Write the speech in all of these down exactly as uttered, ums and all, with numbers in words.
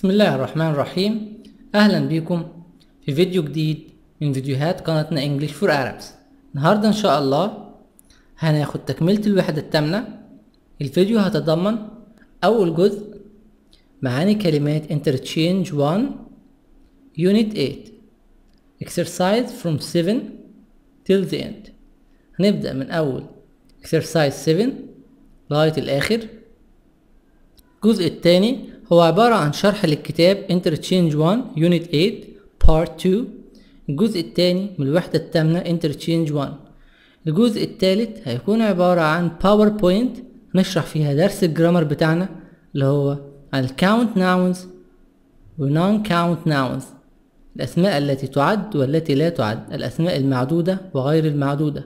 بسم الله الرحمن الرحيم. اهلا بكم في فيديو جديد من فيديوهات قناتنا English for Arabs. النهارده ان شاء الله هناخد تكملة الوحدة الثامنة. الفيديو هتضمن اول جزء معاني كلمات Interchange one Unit eight Exercise from seven till the end. هنبدأ من اول Exercise seven لغاية الاخر. الجزء الثاني هو عبارة عن شرح للكتاب Interchange one Unit eight Part two. الجزء الثاني من الوحدة الثامنة Interchange one. الجزء الثالث هيكون عبارة عن PowerPoint نشرح فيها درس الجرامر بتاعنا اللي هو عن Count Nouns و Non Count Nouns، الأسماء التي تعد والتي لا تعد، الأسماء المعدودة وغير المعدودة.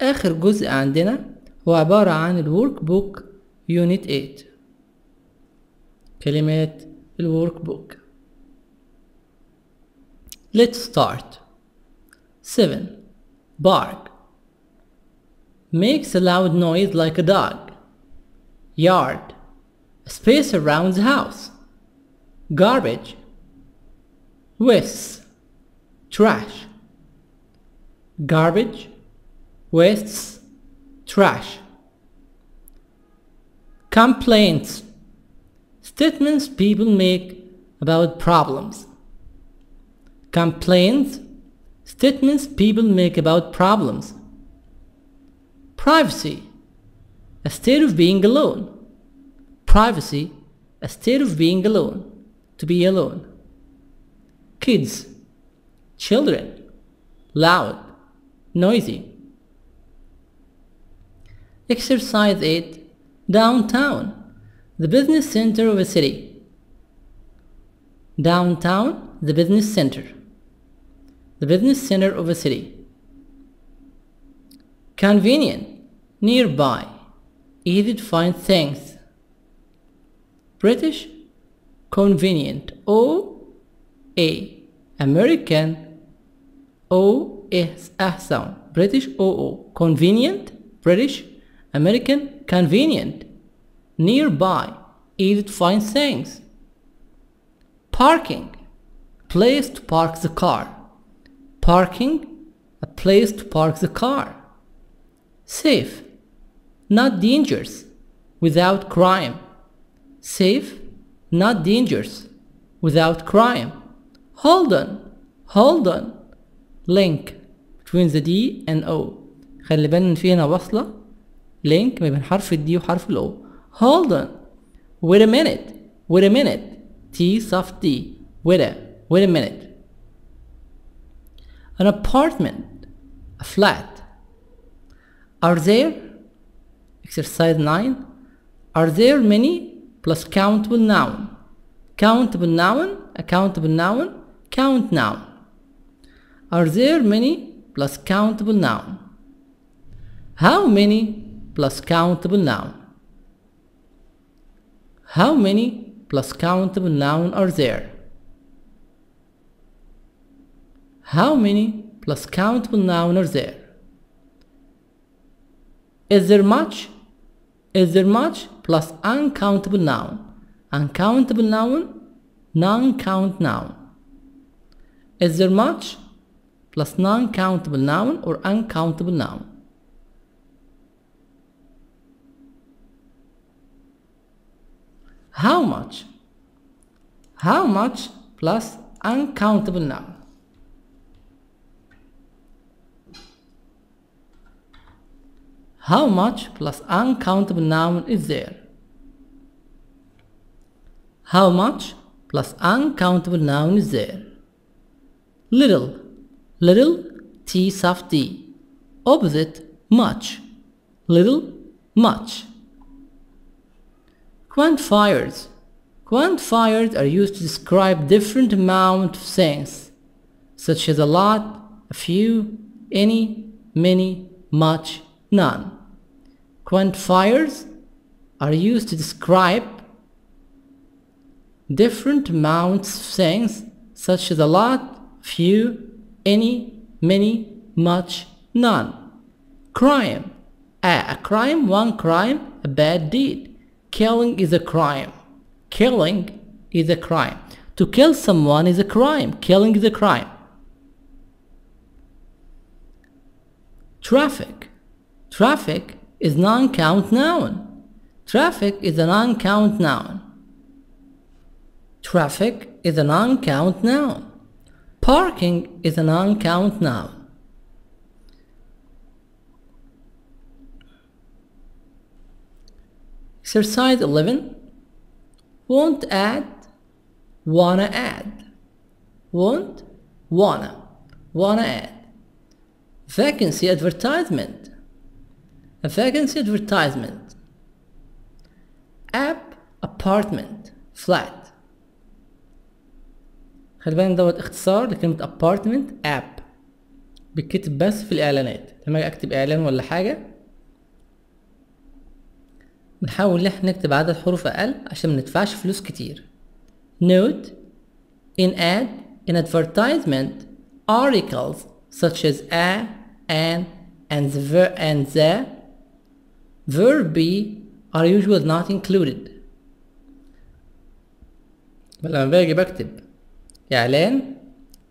آخر جزء عندنا هو عبارة عن Workbook Unit eight. كلمات الworkbook. Let's start. seven. Bark. Makes a loud noise like a dog. Yard. A space around the house. Garbage. Wastes. Trash. Garbage. Wastes. Trash. Complaints. Statements people make about problems. Complaints. Statements people make about problems. Privacy. A state of being alone. Privacy. A state of being alone. To be alone. Kids. Children. Loud. Noisy. Exercise eight. Downtown. The business center of a city. Downtown, the business center. The business center of a city. Convenient, nearby, easy to find things. British, convenient, O A. American, O S A sound. British, O O. Convenient, British, American, convenient. Nearby, easy to find things. Parking, place to park the car. Parking, a place to park the car. Safe, not dangerous, without crime. Safe, not dangerous, without crime. Hold on, hold on. Link between the D and O. خلي بالنا في هنا وصلة link ما بين حرف الD وحرف الO. Hold on. Wait a minute. Wait a minute. T soft D. Wait a. Wait a minute. An apartment. A flat. Are there? Exercise nine. Are there many plus countable noun? Countable noun. A countable noun. Count noun. Are there many plus countable noun? How many plus countable noun? How many plus countable noun are there? How many plus countable noun are there? Is there much? Is there much plus uncountable noun? Uncountable noun, non-count noun. Is there much plus non-countable noun or uncountable noun? How much? How much plus uncountable noun? How much plus uncountable noun is there? How much plus uncountable noun is there? Little. Little, T soft D. Opposite, much. Little, much. Quantifiers. Quantifiers are used to describe different amount of things, such as a lot, a few, any, many, much, none. Quantifiers are used to describe different amounts of things, such as a lot, few, any, many, much, none. Crime. A, a crime, one crime, a bad deed. Killing is a crime. Killing, is a crime. To kill someone is a crime. Killing is a crime. Traffic. Traffic is non-count noun. Traffic is a non-count noun. Traffic is a non-count noun. Parking is a non-count noun. Exercise eleven. Won't add, wanna add. Won't, wanna, wanna add. Vacancy advertisement. A vacancy advertisement. App, apartment, flat. خلي بالنا دوت اختصار لكلمة apartment. app بتكتب بس في الإعلانات. لما أكتب إعلان ولا حاجة بنحاول احنا نكتب عدد حروف أقل عشان مندفعش فلوس كتير. Note, in ad, in advertisement, articles such as a, an, and the, ver and the verb be are usually not included. لما باجي بكتب إعلان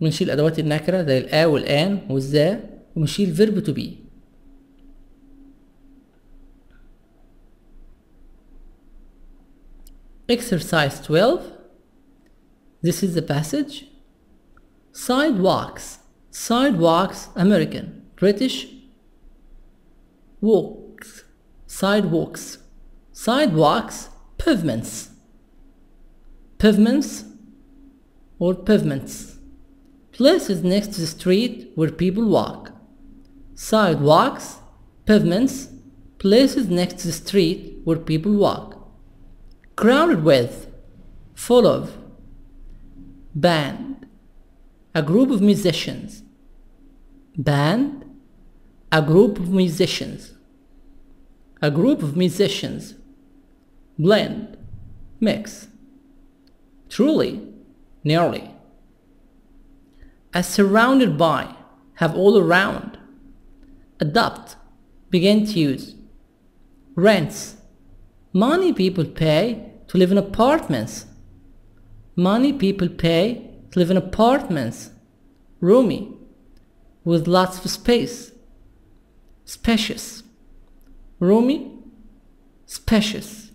بنشيل أدوات النكرة زي الآ والآن والذا وبنشيل verb to be. Exercise twelve. This is the passage. Sidewalks. Sidewalks, American, British. Walks. Sidewalks. Sidewalks, pavements. Pavements or pavements. Places next to the street where people walk. Sidewalks, pavements, places next to the street where people walk. Crowded with, full of. Band, a group of musicians. Band, a group of musicians. A group of musicians. Blend, mix. Truly, nearly. As surrounded by, have all around. Adopt, begin to use. Rents, money people pay to live in apartments. Money people pay to live in apartments. Roomy, with lots of space. Spacious. Roomy, spacious.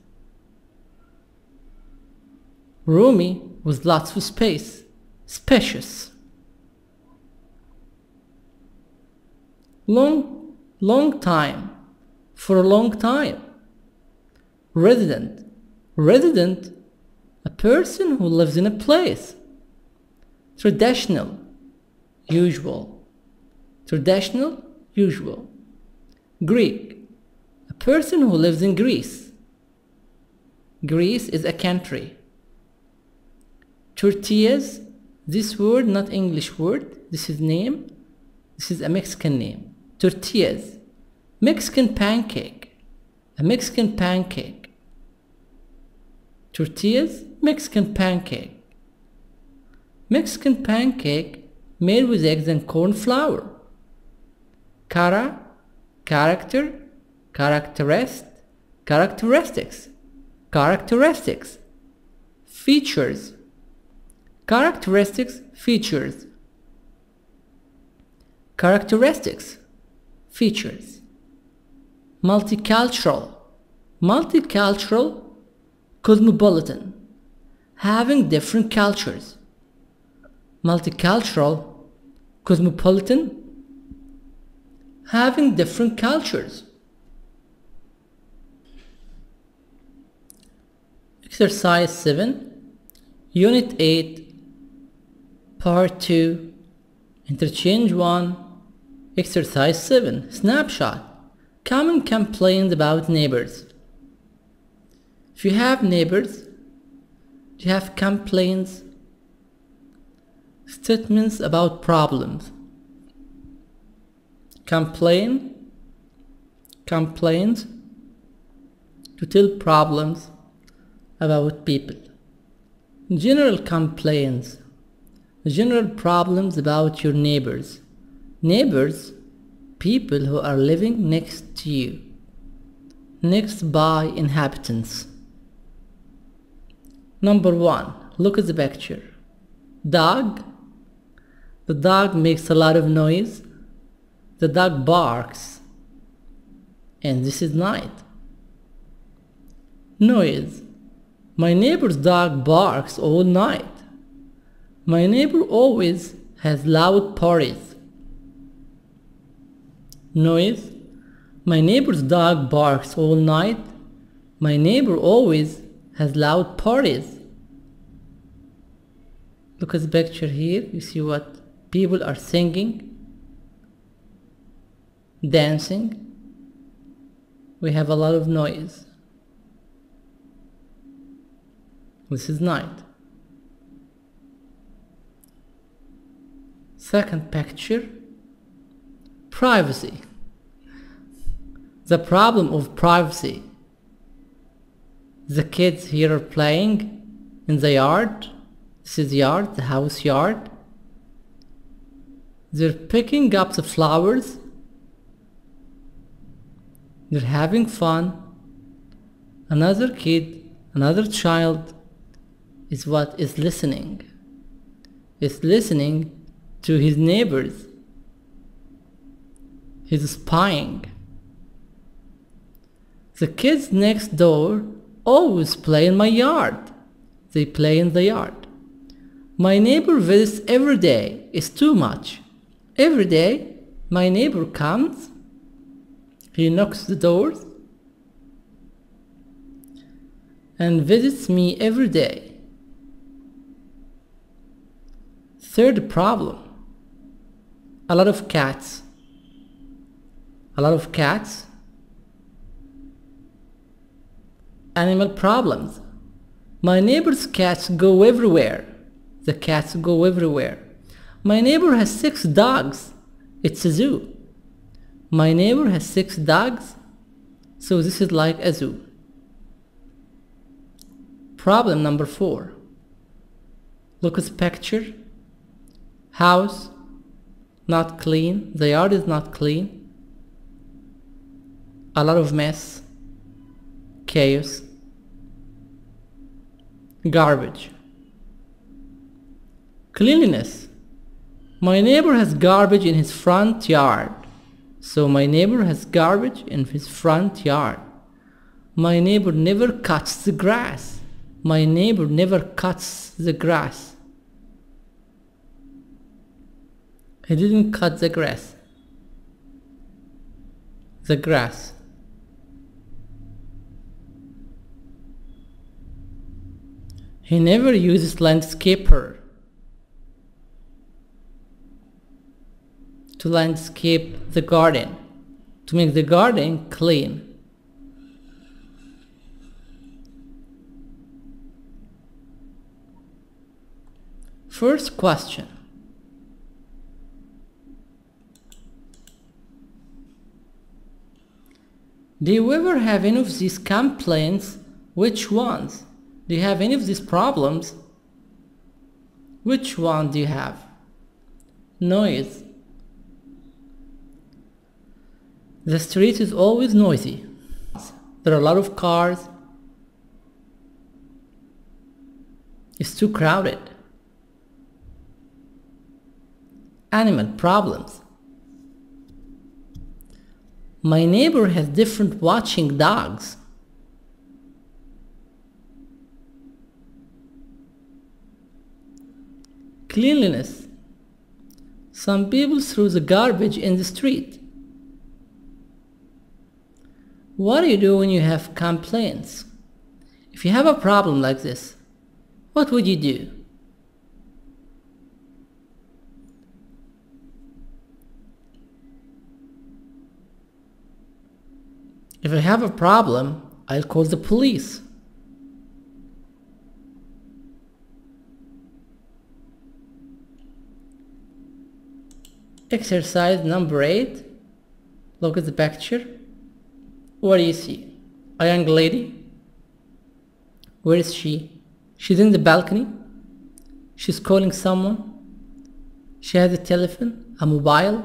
Roomy, with lots of space. Spacious. Long, long time. For a long time. Resident. Resident, a person who lives in a place. Traditional, usual. Traditional, usual. Greek, a person who lives in Greece. Greece is a country. Tortillas, this word, not English word. This is name. This is a Mexican name. Tortillas, Mexican pancake. A Mexican pancake. Tortillas, Mexican pancake. Mexican pancake made with eggs and corn flour. Cara, character, characterist, characteristics, characteristics, features, characteristics, features, characteristics, features. Multicultural, multicultural, cosmopolitan, having different cultures. Multicultural, cosmopolitan, having different cultures. Exercise seven, Unit eight, Part two, Interchange one, Exercise seven, Snapshot, Common complaints about neighbors. If you have neighbors, you have complaints, statements about problems. Complain, complaints, to tell problems about people. General complaints, general problems about your neighbors. Neighbors, people who are living next to you, next by inhabitants. Number one, Look at the picture. Dog. The dog makes a lot of noise. The dog barks. And this is night. Noise. My neighbor's dog barks all night. My neighbor always has loud parties. Noise. My neighbor's dog barks all night. My neighbor always has loud parties. Look at the picture here. You see what people are singing, dancing. We have a lot of noise. This is night. Second picture, privacy. The problem of privacy. The kids here are playing in the yard. This is the yard, the house yard. They're picking up the flowers. They're having fun. Another kid, another child is what is listening. Is listening to his neighbors. He's spying. The kids next door always play in my yard. They play in the yard. My neighbor visits every day. It's too much. Every day, my neighbor comes. He knocks the doors and visits me every day. Third problem. A lot of cats. A lot of cats. Animal problems. My neighbor's cats go everywhere. The cats go everywhere. My neighbor has six dogs. It's a zoo. My neighbor has six dogs. So this is like a zoo. Problem number four. Look at the picture. House. Not clean. The yard is not clean. A lot of mess. Chaos. Garbage. Cleanliness. My neighbor has garbage in his front yard. So my neighbor has garbage in his front yard. My neighbor never cuts the grass. My neighbor never cuts the grass. He didn't cut the grass. The grass. He never uses landscaper to landscape the garden, to make the garden clean. First question. Do you ever have any of these complaints? Which ones? Do you have any of these problems? Which one do you have? Noise. The street is always noisy. There are a lot of cars. It's too crowded. Animal problems. My neighbor has different watching dogs. Cleanliness. Some people threw the garbage in the street. What do you do when you have complaints? If you have a problem like this, what would you do? If I have a problem, I'll call the police. Exercise number eight. Look at the picture. What do you see? A young lady. Where is she? She's in the balcony. She's calling someone. She has a telephone, a mobile,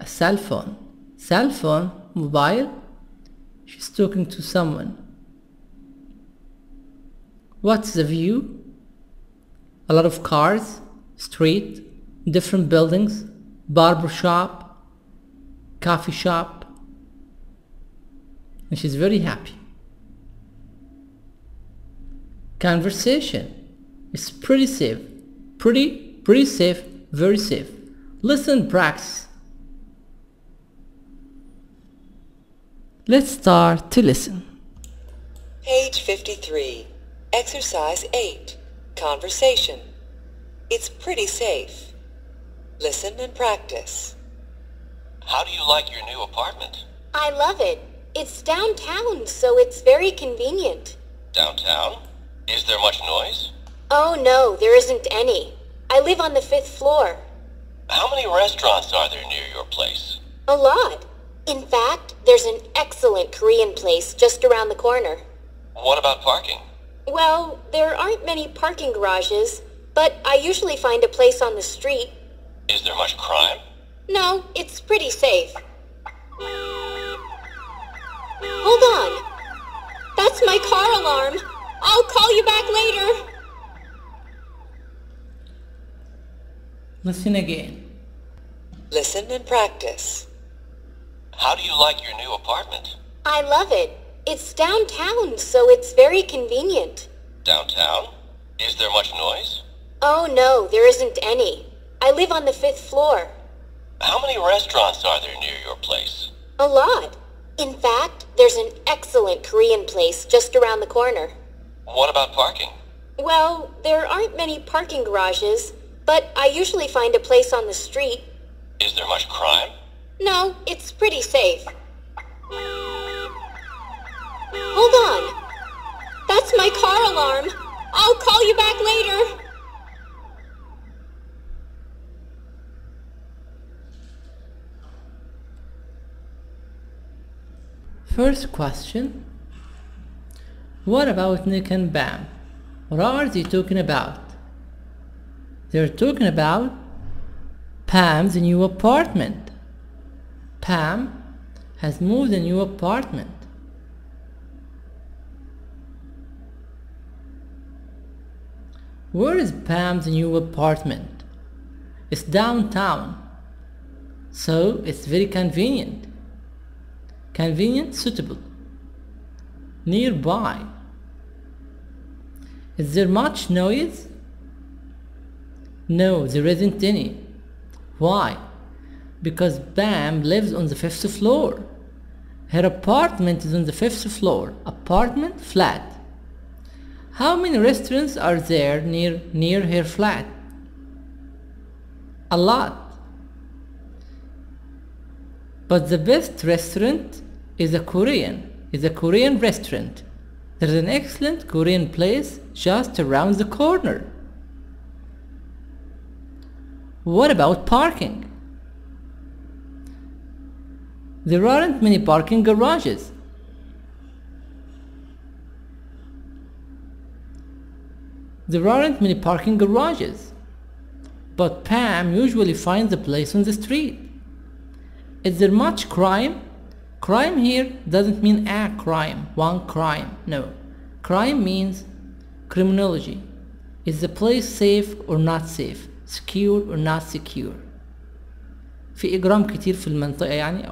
a cell phone. Cell phone, mobile. She's talking to someone. What's the view? a lot of cars, street, different buildings, barber shop, coffee shop, and she's very happy. Conversation is pretty safe, pretty, pretty safe, very safe. Listen, practice. Let's start to listen. Page fifty-three, exercise eight, conversation. It's pretty safe. Listen and practice. How do you like your new apartment? I love it. It's downtown, so it's very convenient. Downtown? Is there much noise? Oh no, there isn't any. I live on the fifth floor. How many restaurants are there near your place? A lot. In fact, there's an excellent Korean place just around the corner. What about parking? Well, there aren't many parking garages, but I usually find a place on the street. Is there much crime? No, it's pretty safe. Hold on. That's my car alarm. I'll call you back later. Listen again. Listen and practice. How do you like your new apartment? I love it. It's downtown, so it's very convenient. Downtown? Is there much noise? Oh no, there isn't any. I live on the fifth floor. How many restaurants are there near your place? A lot. In fact, there's an excellent Korean place just around the corner. What about parking? Well, there aren't many parking garages, but I usually find a place on the street. Is there much crime? No, it's pretty safe. Hold on. That's my car alarm. I'll call you back later. First question. What about Nick and Bam? What are they talking about? They're talking about Pam's new apartment. Pam has moved a new apartment. Where is Pam's new apartment? It's downtown, so it's very convenient. Convenient, suitable, nearby. Is there much noise? No, there isn't any. Why? Because Bam lives on the fifth floor. Her apartment is on the fifth floor. Apartment, flat. How many restaurants are there near, near her flat? A lot. But the best restaurant is a Korean, is a Korean restaurant. There's an excellent Korean place just around the corner. What about parking? There aren't many parking garages. There aren't many parking garages. But Pam usually finds a place on the street. Is there much crime? Crime here doesn't mean a crime, one crime, no. Crime means criminology. Is the place safe or not safe? Secure or not secure? في إجرام كتير في المنطقة يعني.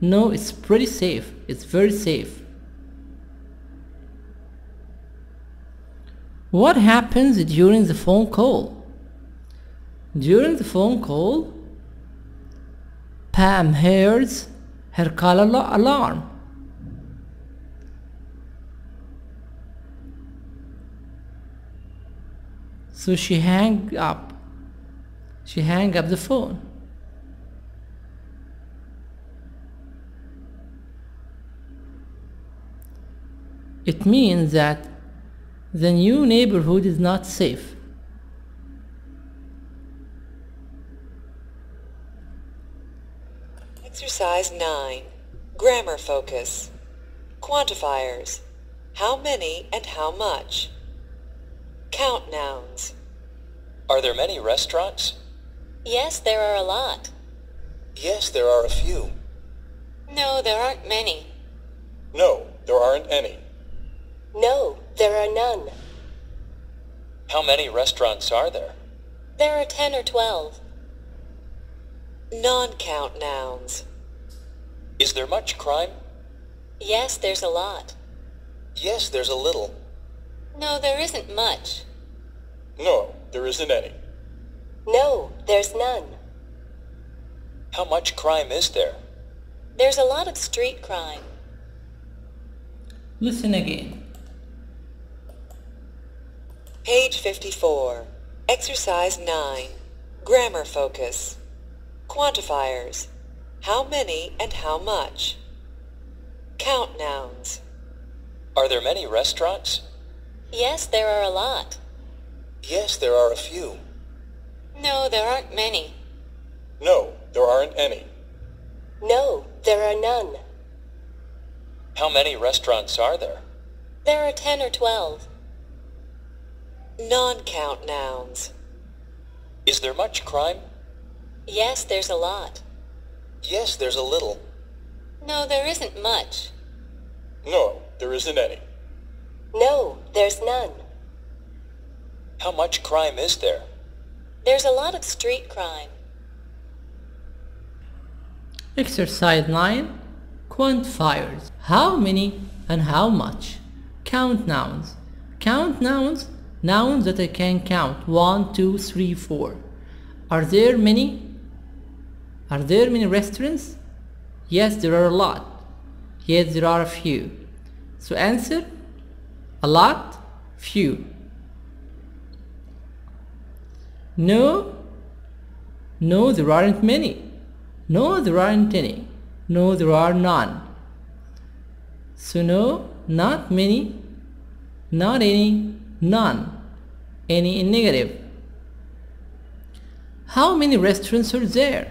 No, it's pretty safe. It's very safe. What happens during the phone call? During the phone call, Pam hears her call alarm. So she hang up. She hang up the phone. It means that the new neighborhood is not safe. Exercise nine. Grammar focus. Quantifiers. How many and how much? Count nouns. Are there many restaurants? Yes, there are a lot. Yes, there are a few. No, there aren't many. No, there aren't any. No, there are none. How many restaurants are there? There are ten or twelve. Non-count nouns. Is there much crime? Yes, there's a lot. Yes, there's a little. No, there isn't much. No, there isn't any. No, there's none. How much crime is there? There's a lot of street crime. Listen again. Page fifty-four. Exercise nine. Grammar focus. Quantifiers. How many and how much? Count nouns. Are there many restaurants? Yes, there are a lot. Yes, there are a few. No, there aren't many. No, there aren't any. No, there are none. How many restaurants are there? There are ten or twelve. Non-count nouns. Is there much crime? Yes, there's a lot. Yes, there's a little. No, there isn't much. No, there isn't any. No, there's none. How much crime is there? There's a lot of street crime. Exercise nine. Quantifiers. How many and how much? Count nouns. Count nouns. Nouns that I can count. One, two, three, four. Are there many? Are there many restaurants? Yes, there are a lot. Yes, there are a few. So answer, a lot, few. No, no, there aren't many. No, there aren't any. No, there are none. So no, not many, not any, none. Any in negative. How many restaurants are there?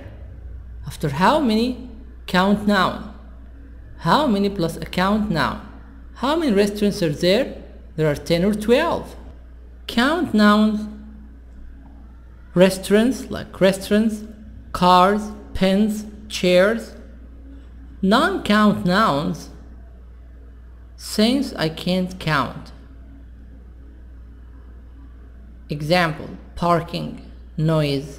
After how many? Count noun. How many plus a count noun? How many restaurants are there? There are ten or twelve. Count nouns. Restaurants like restaurants, cars, pens, chairs. Non-count nouns. Things I can't count. Example: parking, noise,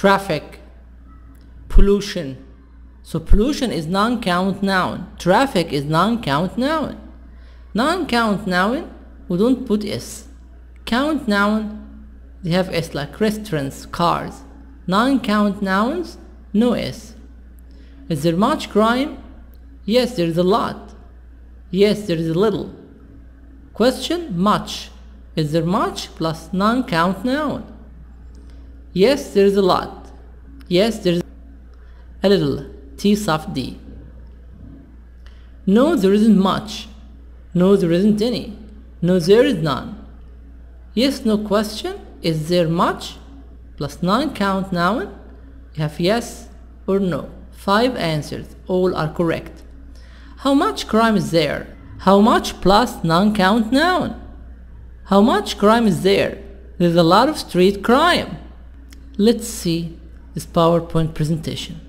traffic, pollution. So pollution is non-count noun. Traffic is non-count noun. Non-count noun, we don't put s. Count noun, they have s like restaurants, cars. Non-count nouns, no s. Is there much crime? Yes, there is a lot. Yes, there is a little. Question, much. Is there much plus non-count noun? Yes, there is a lot. Yes, there is a little. T soft D. No, there isn't much. No, there isn't any. No, there is none. Yes, no question. Is there much? Plus non-count noun. You have yes or no. Five answers. All are correct. How much crime is there? How much plus non-count noun? How much crime is there? There's a lot of street crime. Let's see this PowerPoint presentation.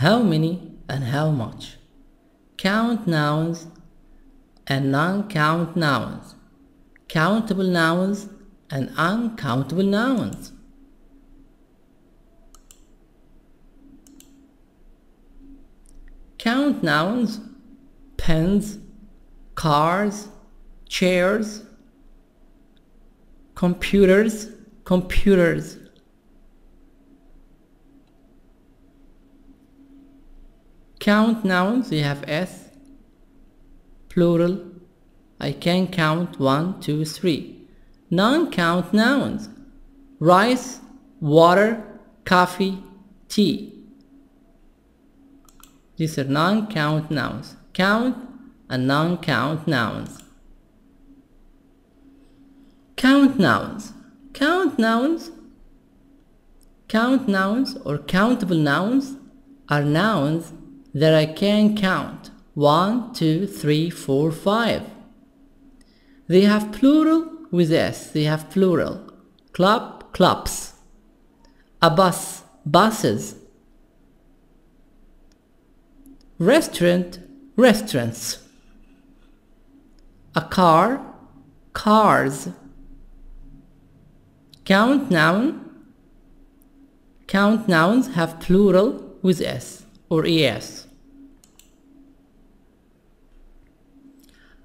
How many and how much? Count nouns and non-count nouns. Countable nouns and uncountable nouns. Count nouns, pens, cars, chairs, computers, computers. Count nouns, you have s, plural, I can count one, two, three. Non-count nouns, rice, water, coffee, tea. These are non-count nouns, count and non-count nouns. Count nouns, count nouns, count nouns or countable nouns are nouns that I can count. One, two, three, four, five. They have plural with s. They have plural. Club, clubs. A bus, buses. restaurant, restaurants. A car, cars. Count noun. Count nouns have plural with S or E S.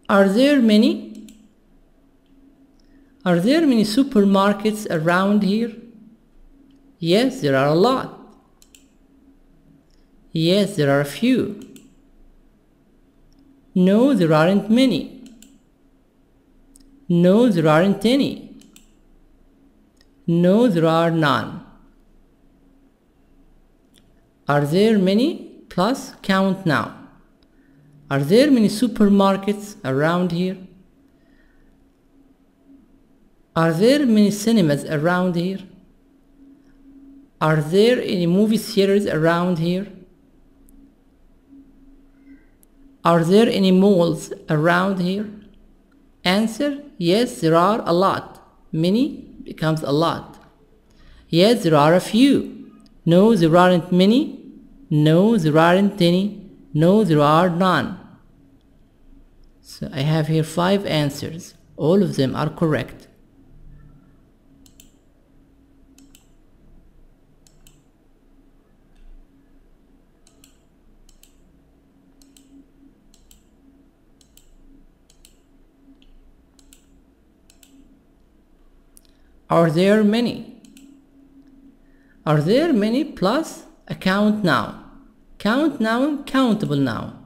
Are there many? Are there many supermarkets around here? Yes, there are a lot. Yes, there are a few. No, there aren't many. No, there aren't any. No, there are none. Are there many plus count noun. Are there many supermarkets around here? Are there many cinemas around here? Are there any movie theaters around here? Are there any malls around here? Answer, yes, there are a lot. Many becomes a lot. Yes, there are a few. No, there aren't many. No, there aren't any. No, there are none. So I have here five answers. All of them are correct. Are there many? Are there many plus a count noun? Count noun, countable noun.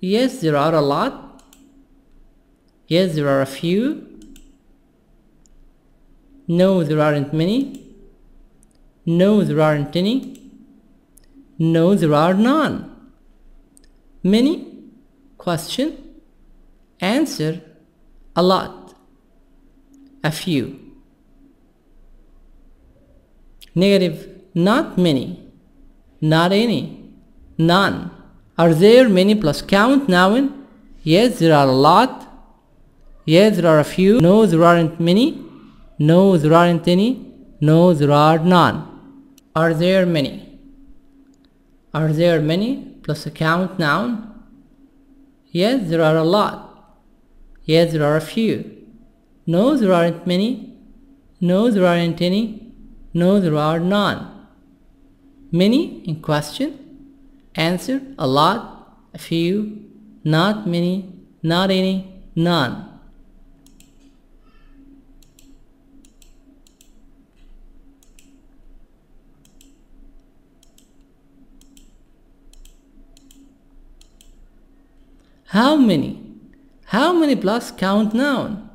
Yes, there are a lot. Yes, there are a few. No, there aren't many. No, there aren't any. No, there are none. Many? Question. Answer. A lot. A few. Negative. Not many. Not any. None. Are there many plus count noun? Yes, there are a lot. Yes, there are a few. No, there aren't many. No, there aren't any. No, there are none. Are there many? Are there many plus a count noun? Yes, there are a lot. Yes, there are a few. No, there aren't many. No, there aren't any. No, there are none. Many in question. Answer, a lot, a few, not many, not any, none. How many? How many plus count noun?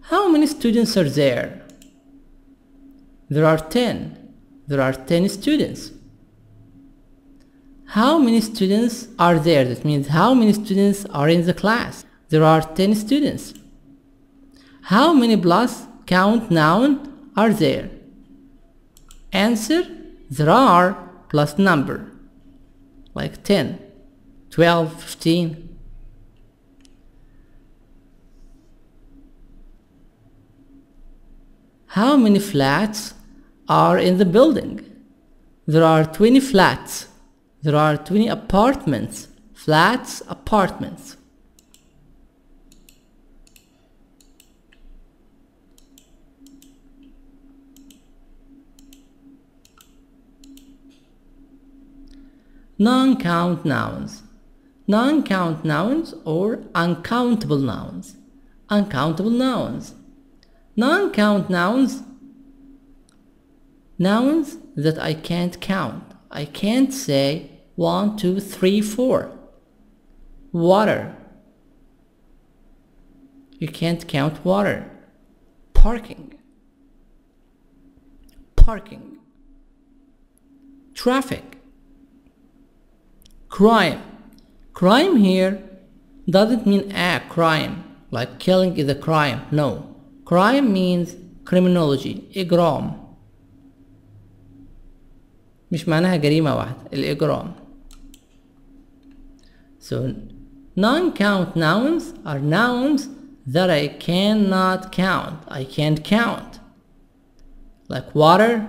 How many students are there? There are ten. There are ten students. How many students are there? That means how many students are in the class? There are ten students. How many plus count noun are there? Answer, there are plus number. Like ten, twelve, fifteen. How many flats are in the building? There are twenty flats. There are twenty apartments, flats, apartments. Non-count nouns. Non-count nouns or uncountable nouns. Uncountable nouns. Non-count nouns, nouns that I can't count. I can't say one, two, three, four. Water. You can't count water. Parking. Parking. Traffic. Crime. Crime here doesn't mean a crime, like killing is a crime. No. Crime means criminology, إجرام. مش معناها جريمة واحدة الإجرام. So non-count nouns are nouns that I cannot count. I can't count. Like water,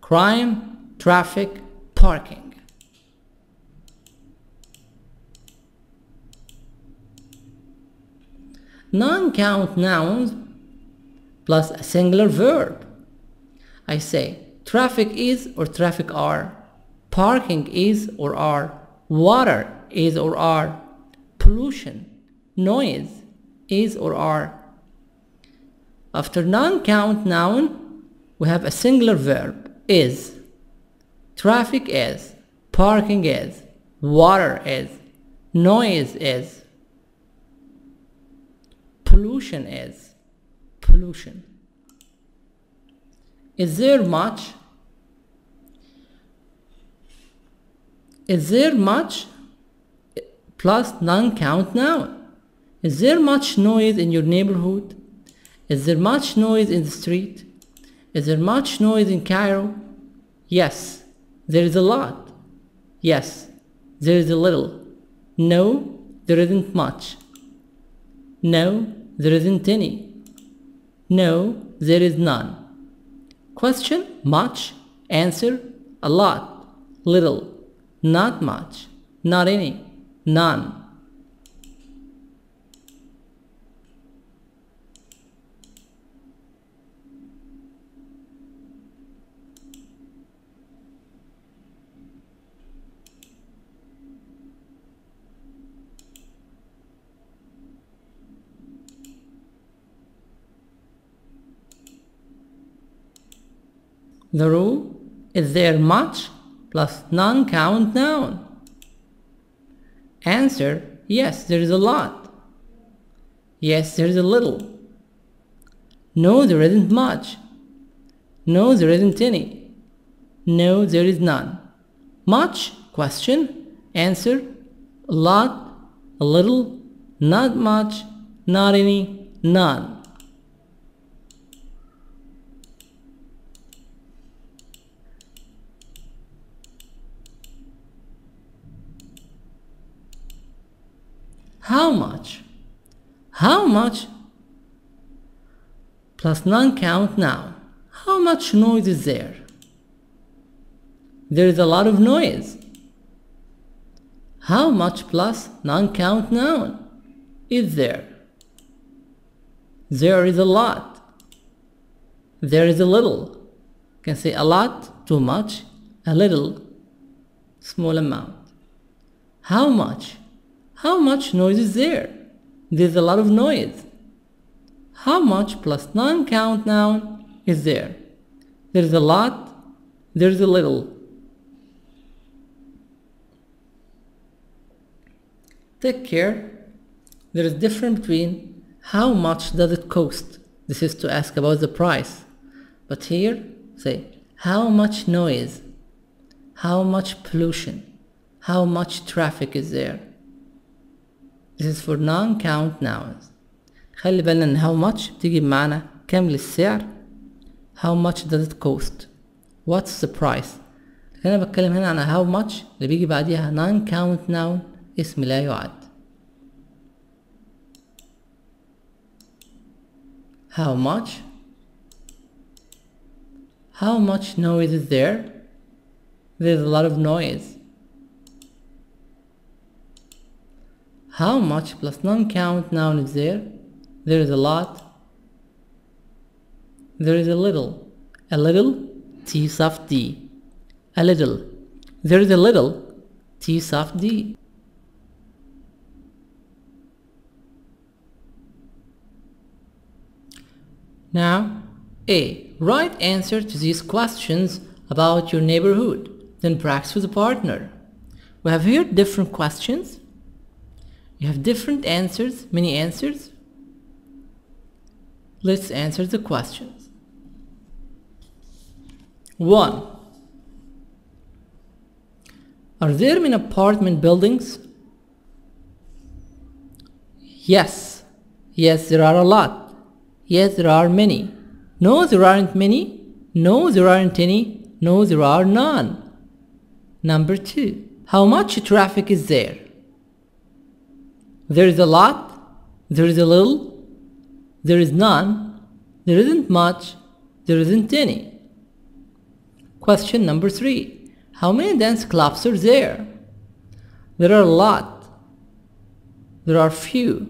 crime, traffic, parking. non-count nouns plus a singular verb. I say traffic is or traffic are, parking is or are, water is or are, pollution, noise is or are. After non-count noun, we have a singular verb, is. Traffic is, parking is, water is, noise is, pollution is, pollution. Is there much? Is there much plus non-count noun? Is there much noise in your neighborhood? Is there much noise in the street? Is there much noise in Cairo? Yes, there is a lot. Yes, there is a little. No, there isn't much. No, there isn't any. No, there is none. Question, much. Answer, a lot, little, not much, not any, none. The rule is there much plus non-count noun. Answer, yes, there is a lot. Yes, there is a little. No, there isn't much. No, there isn't any. No, there is none. Much, question, answer, a lot, a little, not much, not any, none. How much? How much plus non-count noun. How much noise is there? There is a lot of noise. How much plus non-count noun is there? There is a lot. There is a little. You can say a lot, too much, a little, small amount. How much? How much noise is there? There's a lot of noise. How much plus non-count noun is there? There's a lot, there's a little. Take care. There is difference between how much does it cost? This is to ask about the price. But here, say, how much noise? How much pollution? How much traffic is there? This is for non-count nouns. خلي بالنا ان how much بتيجي بمعنى كم للسعر. How much does it cost? What's the price? انا بتكلم هنا عن how much اللي بيجي بعديها non-count noun اسم لا يعد. How much? How much noise is there? There's a lot of noise. How much plus non-count noun is there? There is a lot. There is a little. A little, T soft D. A little. There is a little, T soft D. Now, A. Write answer to these questions about your neighborhood. Then practice with a partner. We have here different questions. You have different answers, many answers. Let's answer the questions. One. Are there many apartment buildings? Yes. Yes, there are a lot. Yes, there are many. No, there aren't many. No, there aren't any. No, there are none. Number two. How much traffic is there? There is a lot, there is a little, there is none, there isn't much, there isn't any. Question number three. How many dance clubs are there? There are a lot, there are few,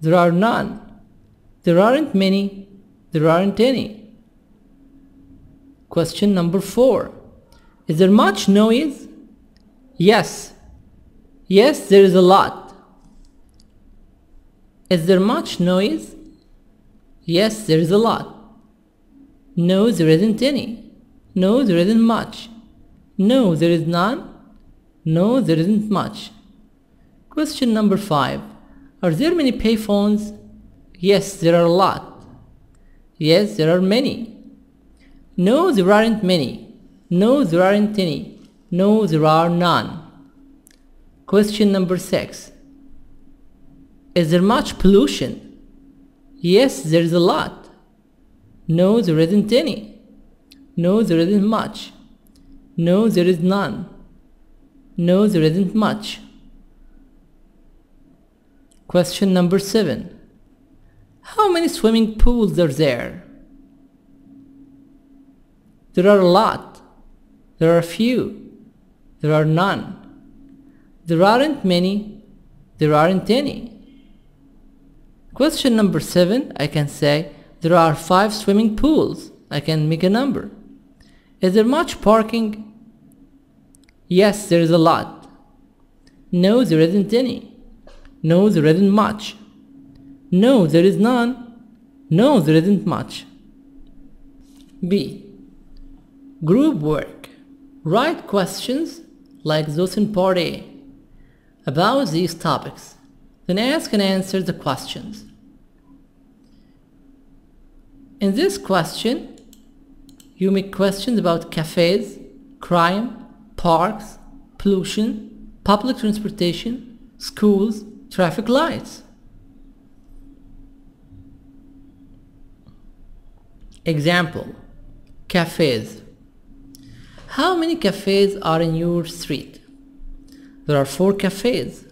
There are none. There aren't many. There aren't any. Question number four. Is there much noise? Yes. Yes, there is a lot. Is there much noise? Yes, there is a lot. No, there isn't any. No, there isn't much. No, there is none. No, there isn't much. Question number five. Are there many payphones? Yes, there are a lot. Yes, there are many. No, there aren't many. No, there aren't any. No, there are none. Question number six. Is there much pollution? Yes, there is a lot. No, there isn't any. No, there isn't much. No, there is none. No, there isn't much. Question number seven. How many swimming pools are there? There are a lot. There are few. There are none. There aren't many. There aren't any. Question number seven, I can say, there are five swimming pools. I can make a number. Is there much parking? Yes, there is a lot. No, there isn't any. No, there isn't much. No, there is none. No, there isn't much. B. Group work. Write questions like those in Part A about these topics. Then ask and answer the questions. In this question, you make questions about cafes, crime, parks, pollution, public transportation, schools, traffic lights. Example, cafes. How many cafes are in your street? There are four cafes.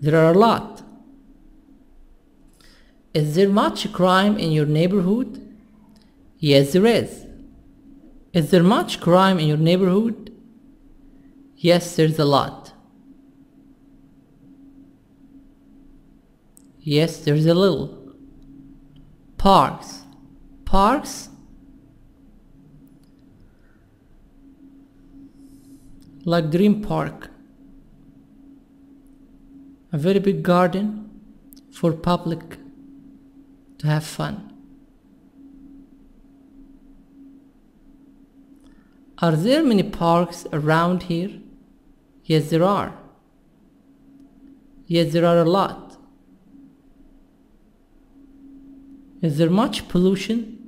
There are a lot. Is there much crime in your neighborhood? Yes, there is. Is there much crime in your neighborhood? Yes, there's a lot. Yes, there's a little. Parks. Parks. Like Dream Park. A very big garden for public to have fun. Are there many parks around here? Yes, there are. Yes, there are a lot. Is there much pollution?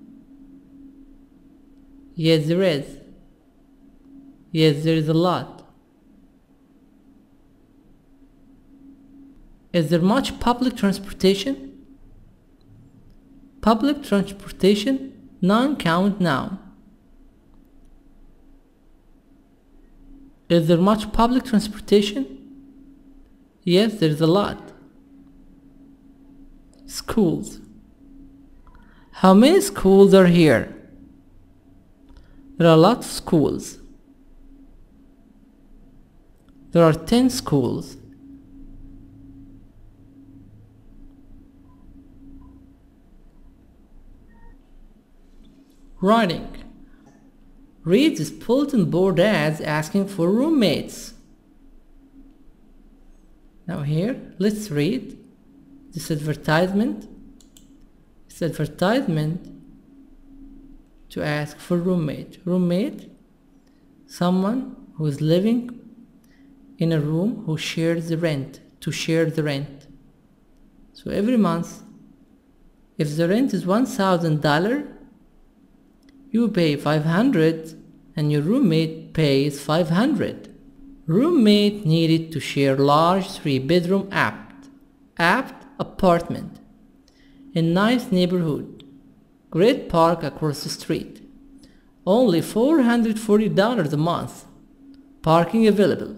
Yes, there is. Yes, there is a lot. Is there much public transportation? Public transportation, none count noun. Is there much public transportation? Yes, there is a lot. Schools. How many schools are here? There are a lot of schools. There are ten schools. Writing. Read these bulletin board ads asking for roommates. Now here, let's read this advertisement. This advertisement to ask for roommate. Roommate, someone who is living in a room who shares the rent, to share the rent. So every month, if the rent is one thousand dollars, you pay five hundred dollars and your roommate pays five hundred dollars. Roommate needed to share large three-bedroom apt, apt apartment in nice neighborhood, great park across the street. Only four hundred forty dollars a month. Parking available.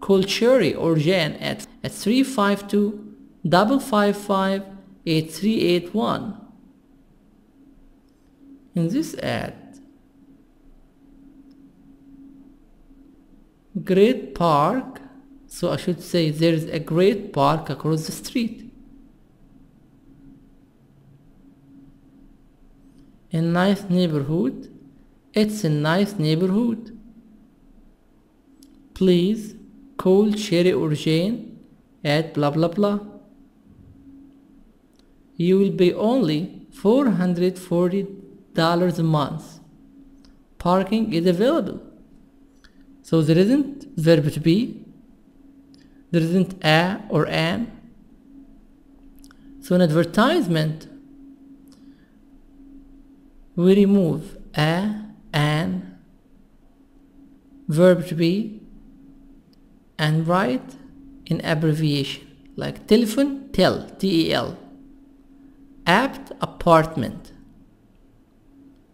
Call Cherry or Jan at, at three five two, five five five, eight three eight one. In this ad, great park, so I should say there is a great park across the street. a nice neighborhood. It's a nice neighborhood. Please call Sherry or Jane at blah blah blah. You will pay only four hundred forty dollars a month. Parking is available. So there isn't verb to be. There isn't a or an. So an advertisement, we remove a, an, verb to be, and write an abbreviation like telephone, tel, T E L, apt, apartment.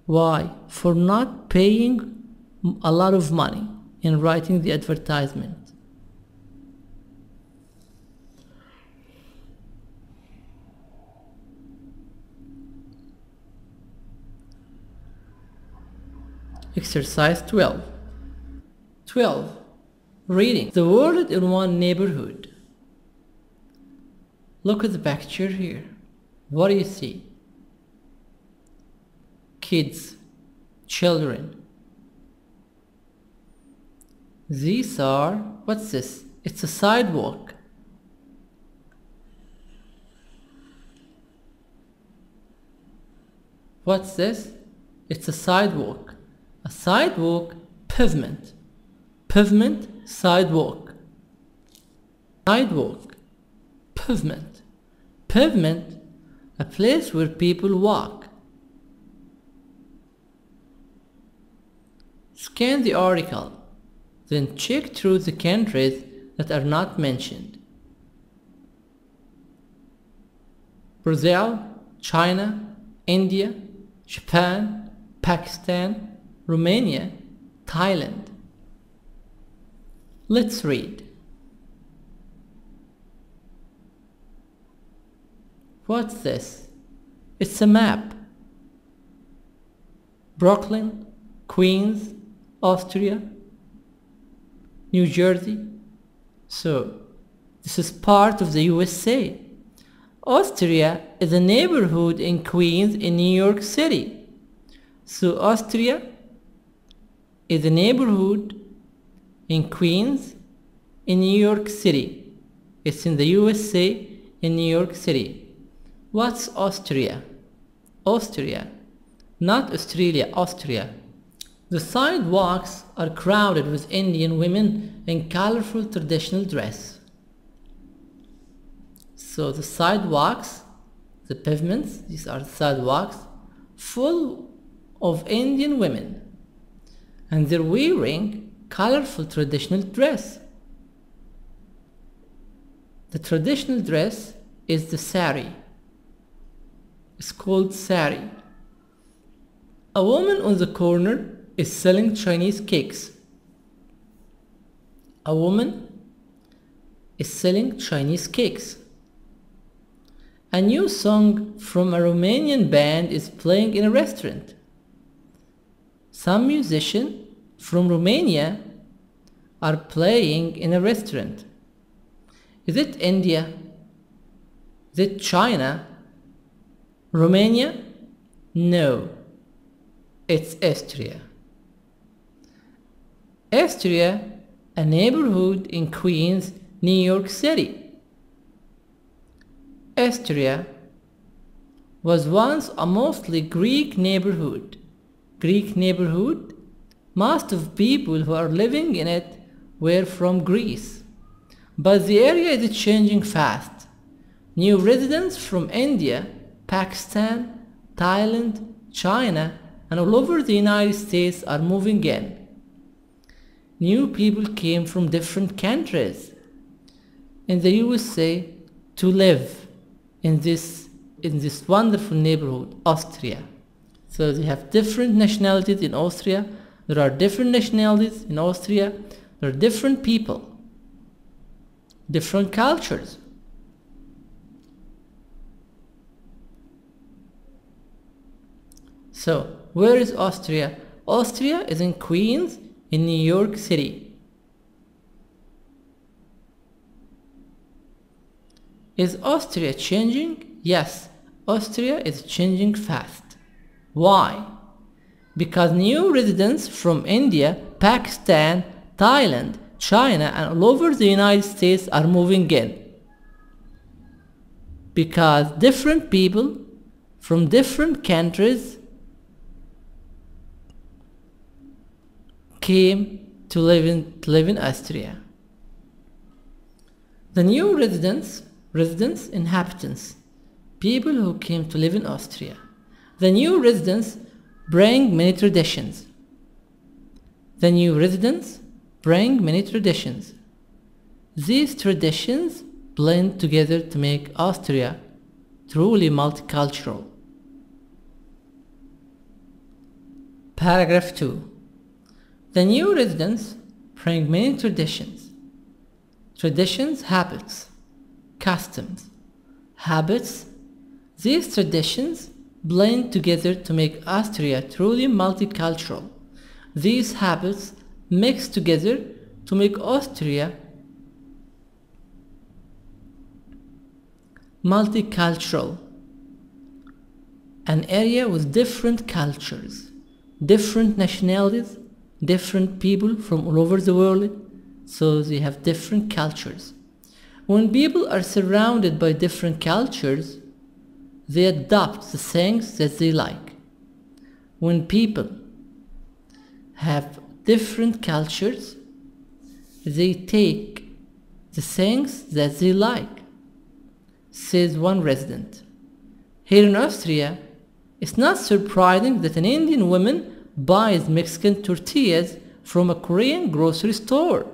Why? For not paying a lot of money in writing the advertisement. Exercise twelve. twelve. Reading the world in one neighborhood. Look at the picture here. What do you see? Kids, children. These are, what's this? It's a sidewalk. What's this? It's a sidewalk. A sidewalk, pavement, pavement, sidewalk, sidewalk, pavement, pavement, a place where people walk. Scan the article, then check through the countries that are not mentioned. Brazil, China, India, Japan, Pakistan, Romania, Thailand. Let's read. What's this? It's a map. Brooklyn, Queens, Austria, New Jersey. So, this is part of the U S A. Austria is a neighborhood in Queens in New York City. So, Austria is a neighborhood in Queens in New York City. It's in the U S A in New York City. What's Austria? Austria, not Australia, Austria. The sidewalks are crowded with Indian women in colorful traditional dress. So the sidewalks, the pavements, these are the sidewalks, full of Indian women. And they're wearing colorful traditional dress. The traditional dress is the sari. It's called sari. A woman on the corner is selling Chinese cakes. A woman is selling Chinese cakes. A new song from a Romanian band is playing in a restaurant. Some musicians from Romania are playing in a restaurant. Is it India? Is it China? Romania? No. It's Astoria. Astoria, a neighborhood in Queens, New York City. Astoria was once a mostly Greek neighborhood. Greek neighborhood, most of people who are living in it were from Greece. But the area is changing fast. New residents from India, Pakistan, Thailand, China, and all over the United States are moving in. New people came from different countries in the U S A to live in this, in this wonderful neighborhood, Austria. So they have different nationalities in Austria. There are different nationalities in Austria. There are different people, different cultures. So, where is Austria? Austria is in Queens, in New York City. Is Austria changing? Yes, Austria is changing fast. Why? Because new residents from India, Pakistan, Thailand, China and all over the United States are moving in. Because different people from different countries came to live in, to live in Astoria. The new residents, residents, inhabitants, people who came to live in Astoria. The new residents bring many traditions. The new residents bring many traditions. These traditions blend together to make Astoria truly multicultural. Paragraph two. The new residents bring many traditions. Traditions, habits, customs, habits. These traditions blend together to make Astoria truly multicultural. These habits mix together to make Astoria multicultural, an area with different cultures, different nationalities, different people from all over the world, so they have different cultures. When people are surrounded by different cultures, they adopt the things that they like. When people have different cultures, they take the things that they like, says one resident. Here in Austria, it's not surprising that an Indian woman buys Mexican tortillas from a Korean grocery store.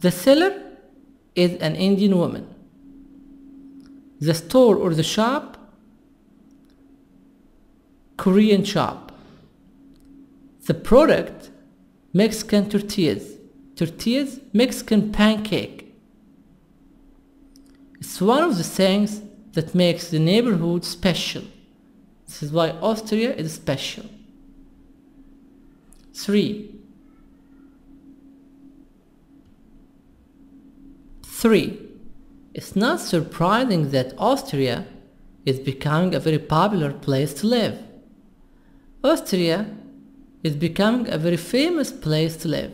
The seller is an Indian woman. The store or the shop, Korean shop. The product, Mexican tortillas. Tortillas, Mexican pancake. It's one of the things that makes the neighborhood special. This is why Astoria is special. Three. Three. It's not surprising that Astoria is becoming a very popular place to live. Astoria is becoming a very famous place to live.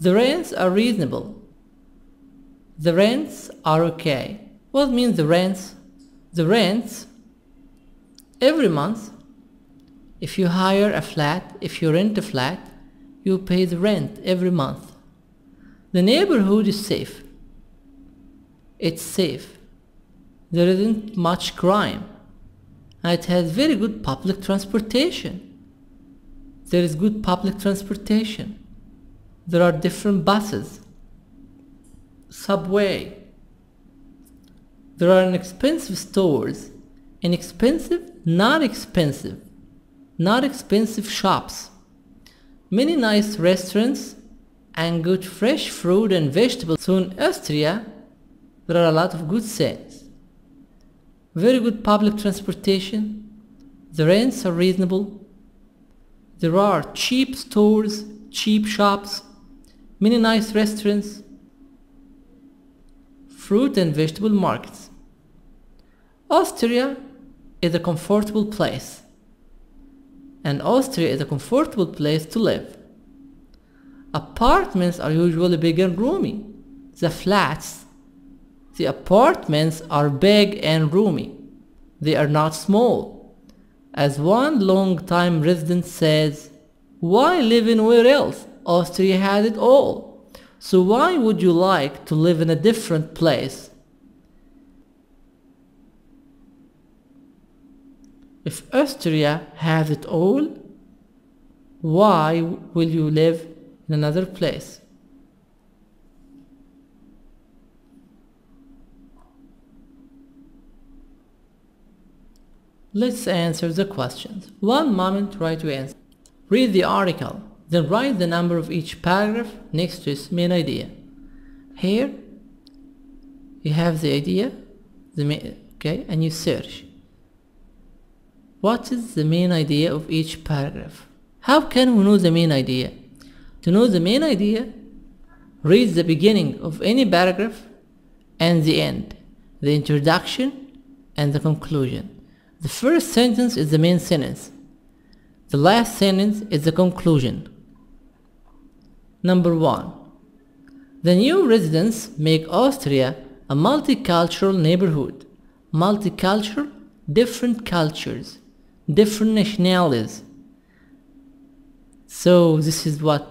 The rents are reasonable. The rents are okay. What means the rents? The rents, every month, if you hire a flat, if you rent a flat, you pay the rent every month. The neighborhood is safe. It's safe. There isn't much crime. And it has very good public transportation. There is good public transportation. There are different buses. Subway. There are inexpensive stores, inexpensive, not expensive, not expensive shops, many nice restaurants and good fresh fruit and vegetables. So in Austria there are a lot of good things. Very good public transportation, the rents are reasonable, there are cheap stores, cheap shops, many nice restaurants, fruit and vegetable markets. Astoria is a comfortable place, and Astoria is a comfortable place to live. Apartments are usually big and roomy. The flats, the apartments are big and roomy. They are not small. As one long-time resident says, "Why live anywhere else? Astoria has it all. So why would you like to live in a different place?" If Astoria has it all, why will you live in another place? Let's answer the questions. One moment, try to answer. Read the article. Then write the number of each paragraph next to its main idea. Here you have the idea, the main, okay, and you search. What is the main idea of each paragraph? How can we know the main idea? To know the main idea, read the beginning of any paragraph and the end, the introduction and the conclusion. The first sentence is the main sentence. The last sentence is the conclusion. Number one. The new residents make Austria a multicultural neighborhood. Multicultural, different cultures, different nationalities. So this is what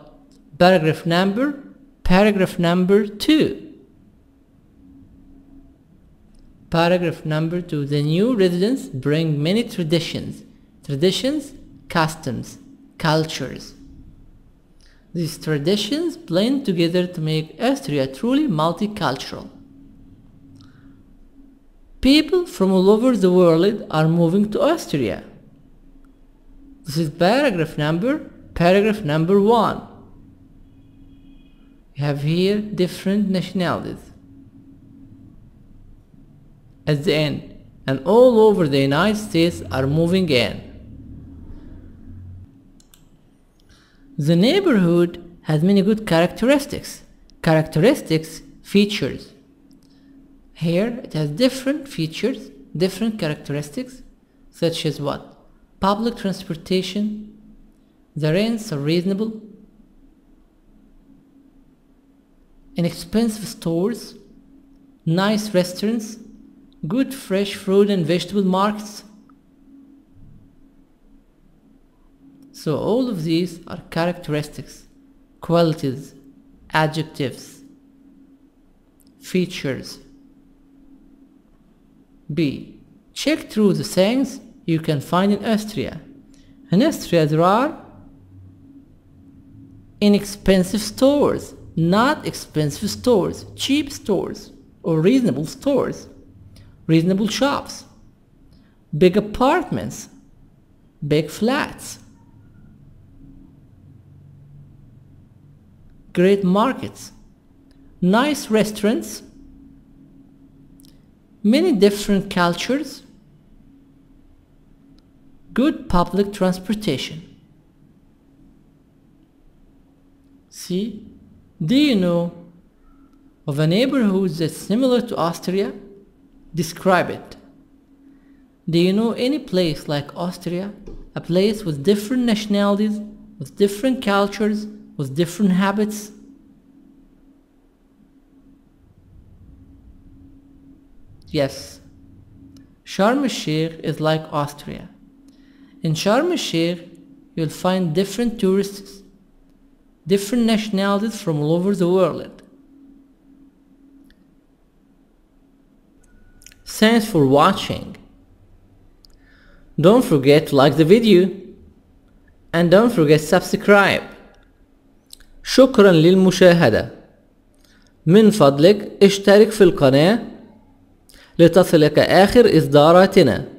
paragraph number, paragraph number two. Paragraph number two. The new residents bring many traditions. Traditions, customs, cultures. These traditions blend together to make Astoria truly multicultural. People from all over the world are moving to Astoria. This is paragraph number, paragraph number one. We have here different nationalities. At the end, and all over the United States are moving in. The neighborhood has many good characteristics. Characteristics, features. Here it has different features, different characteristics, such as what? Public transportation, the rents are reasonable, inexpensive stores, nice restaurants, good fresh fruit and vegetable markets. So all of these are characteristics, qualities, adjectives, features. B. Check through the things you can find in Astoria. In Astoria there are inexpensive stores, not expensive stores, cheap stores or reasonable stores. Reasonable shops, big apartments, big flats, great markets, nice restaurants, many different cultures, good public transportation. See, do you know of a neighborhood that's similar to Astoria? Describe it. Do you know any place like Austria? A place with different nationalities, with different cultures, with different habits? Yes. Sharm el-Sheikh is like Austria. In Sharm el-Sheikh, you'll find different tourists, different nationalities from all over the world. Thanks for watching. Don't forget to like the video and don't forget subscribe. شكرا للمشاهدة. من فضلك اشترك في القناة لتصلك آخر إصداراتنا.